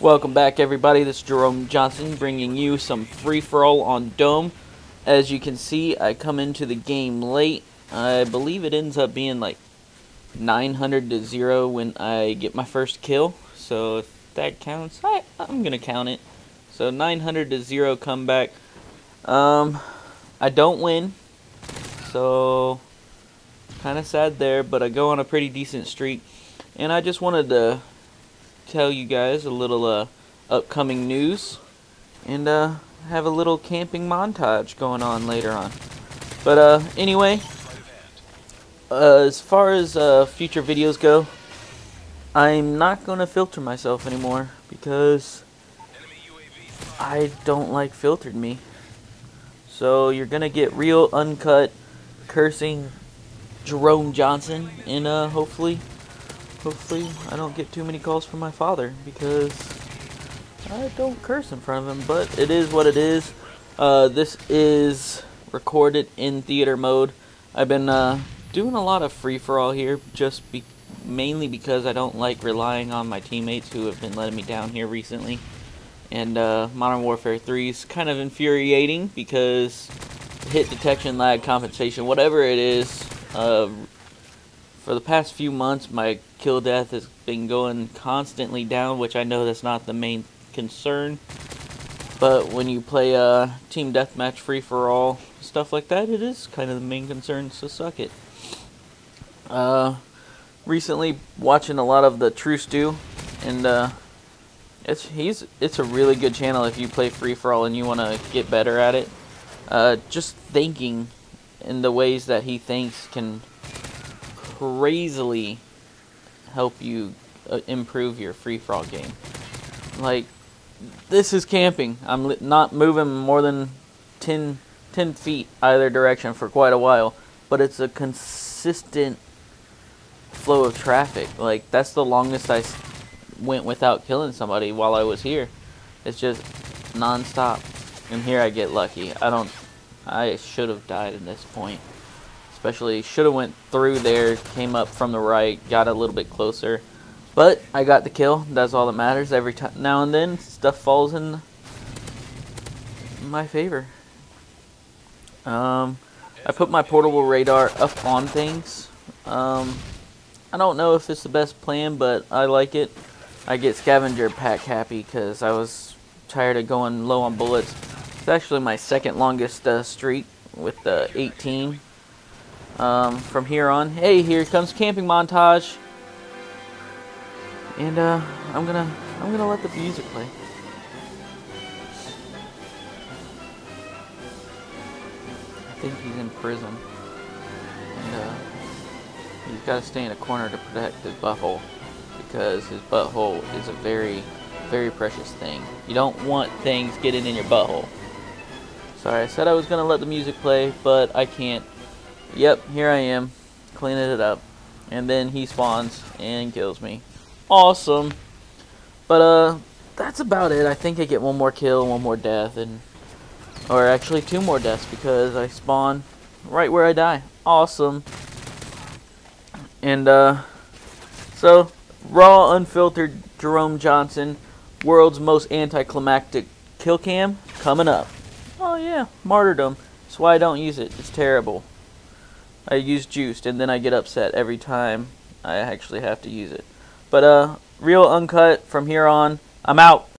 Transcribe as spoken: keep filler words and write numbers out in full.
Welcome back, everybody. This is Jerome Johnson bringing you some free-for-all on Dome. As you can see, I come into the game late. I believe it ends up being like nine hundred to zero when I get my first kill. So if that counts, I, I'm going to count it. So nine hundred to zero comeback. Um, I don't win. So kind of sad there, but I go on a pretty decent streak. And I just wanted to tell you guys a little uh, upcoming news, and uh, have a little camping montage going on later on. But uh, anyway, uh, as far as uh, future videos go, I'm not going to filter myself anymore because I don't like filtered me. So you're going to get real uncut cursing Jerome Johnson, and uh, hopefully... Hopefully, I don't get too many calls from my father, because I don't curse in front of him, but it is what it is. Uh, this is recorded in theater mode. I've been uh, doing a lot of free-for-all here, just be mainly because I don't like relying on my teammates who have been letting me down here recently. And uh, Modern Warfare three is kind of infuriating, because hit detection, lag, compensation, whatever it is, uh, for the past few months, my kill death has been going constantly down, which I know that's not the main concern. But when you play a uh, team deathmatch, free-for-all, stuff like that, it is kind of the main concern, so suck it. Uh, recently, watching a lot of the itsTrueStu, and uh, it's he's it's a really good channel if you play free-for-all and you want to get better at it. Uh, just thinking in the ways that he thinks can crazily help you uh, improve your free-for-all game. Like, this is camping. I'm li not moving more than ten, ten feet either direction for quite a while, but it's a consistent flow of traffic. Like, that's the longest I s went without killing somebody while I was here. It's just non-stop. And here I get lucky. I don't... I should have died at this point. Especially, should have went through there, came up from the right, got a little bit closer, but I got the kill. That's all that matters. Every time, now and then, stuff falls in my favor. Um, I put my portable radar up on things. Um, I don't know if it's the best plan, but I like it. I get scavenger pack happy because I was tired of going low on bullets. It's actually my second longest uh, streak with uh, eighteen. Um, from here on. Hey, here comes camping montage. And uh, I'm gonna I'm gonna let the music play. I think he's in prison. And uh, he's gotta stay in a corner to protect his butthole, because his butthole is a very, very precious thing. You don't want things getting in your butthole. Sorry, I said I was gonna let the music play, but I can't. Yep, here I am, cleaning it up, and then he spawns and kills me. Awesome. But uh, that's about it. I think I get one more kill, one more death, and or actually two more deaths because I spawn right where I die. Awesome. And uh, so raw, unfiltered Jerome Johnson, world's most anticlimactic kill cam coming up. Oh yeah, martyrdom. That's why I don't use it. It's terrible. I use Juiced, and then I get upset every time I actually have to use it. But uh, real uncut from here on, I'm out.